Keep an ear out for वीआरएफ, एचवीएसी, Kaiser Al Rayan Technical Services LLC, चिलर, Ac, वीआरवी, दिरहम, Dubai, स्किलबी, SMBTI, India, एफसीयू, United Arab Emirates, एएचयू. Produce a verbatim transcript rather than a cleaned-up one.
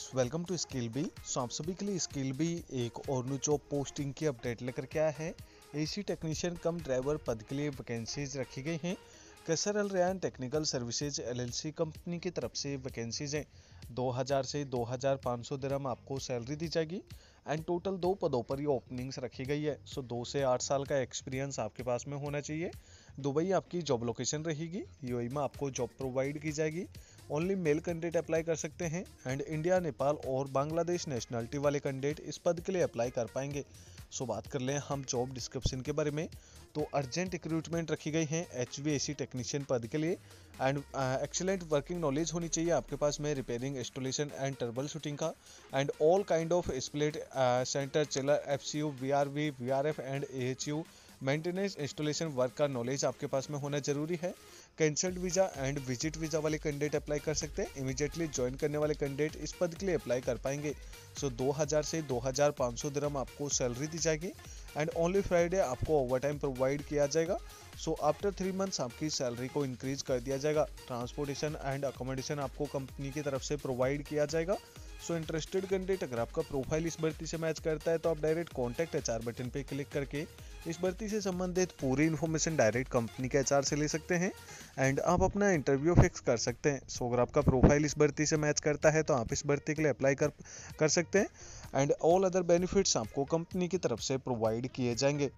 Friends, welcome to स्किलबी। So आप सभी के लिए स्किलबी एक और न्यू जॉब पोस्टिंग की अपडेट लेकर के आया है। एसी टेक्नीशियन कम ड्राइवर पद के लिए वैकेंसीज रखी गई हैं। Kaiser Al Ryan technical services LLC company की तरफ से वैकेंसीज हैं। दो हज़ार से दो हज़ार पाँच सौ दिरहम आपको सैलरी दी जाएगी एंड टोटल दो पदों पर ये ओपनिंग्स रखी गई है। सो दो से आठ साल का एक्सपीरियंस आपके पास में होना चाहिए। दुबई आपकी जॉब लोकेशन रहेगी। यूएई में आपको जॉब प्रोवाइड की जाएगी। ओनली मेल कैंडिडेट अप्लाई कर सकते हैं एंड इंडिया, नेपाल और बांग्लादेश नेशनलिटी वाले कैंडिडेट इस पद के लिए अप्लाई कर पाएंगे। सो बात कर लें हम जॉब डिस्क्रिप्शन के बारे में, तो अर्जेंट रिक्रूटमेंट रखी गई है एचवीएसी टेक्नीशियन पद के लिए एंड एक्सीलेंट वर्किंग नॉलेज होनी चाहिए आपके पास में repairing, installation and trouble shooting का and all kind of split centre, चिलर, एफसीयू, वीआरवी, वीआरएफ and एएचयू maintenance installation work का नॉलेज आपके पास में होना जरूरी है। Cancelled visa and visit visa वाले कैंडिडेट अप्लाई कर सकते हैं। इमीडिएटली ज्वाइन करने वाले कैंडिडेट इस पद के लिए अप्लाई कर पाएंगे। सो दो हज़ार से दो हज़ार पाँच सौ दिरहम आपको सैलरी दी जाएगी एंड ओनली फ्राइडे आपको ओवर टाइम प्रोवाइड किया जाएगा। सो आफ्टर थ्री मंथ्स आपकी सैलरी को इंक्रीज कर दिया जाएगा। ट्रांसपोर्टेशन एंड अकोमोडेशन आपको कंपनी की तरफ से प्रोवाइड किया जाएगा। सो इंटरेस्टेड कैंडिडेट अगर आपका प्रोफाइल इस भर्ती से मैच करता है तो आप डायरेक्ट कॉन्टैक्ट एचआर बटन पे क्लिक करके इस भर्ती से संबंधित पूरी इन्फॉर्मेशन डायरेक्ट कंपनी के एचआर से ले सकते हैं एंड आप अपना इंटरव्यू फिक्स कर सकते हैं। सो अगर आपका प्रोफाइल इस भर्ती से मैच करता है तो आप इस भर्ती के लिए अप्लाई कर कर सकते हैं एंड ऑल अदर बेनिफिट्स आपको कंपनी की तरफ से प्रोवाइड किए जाएंगे।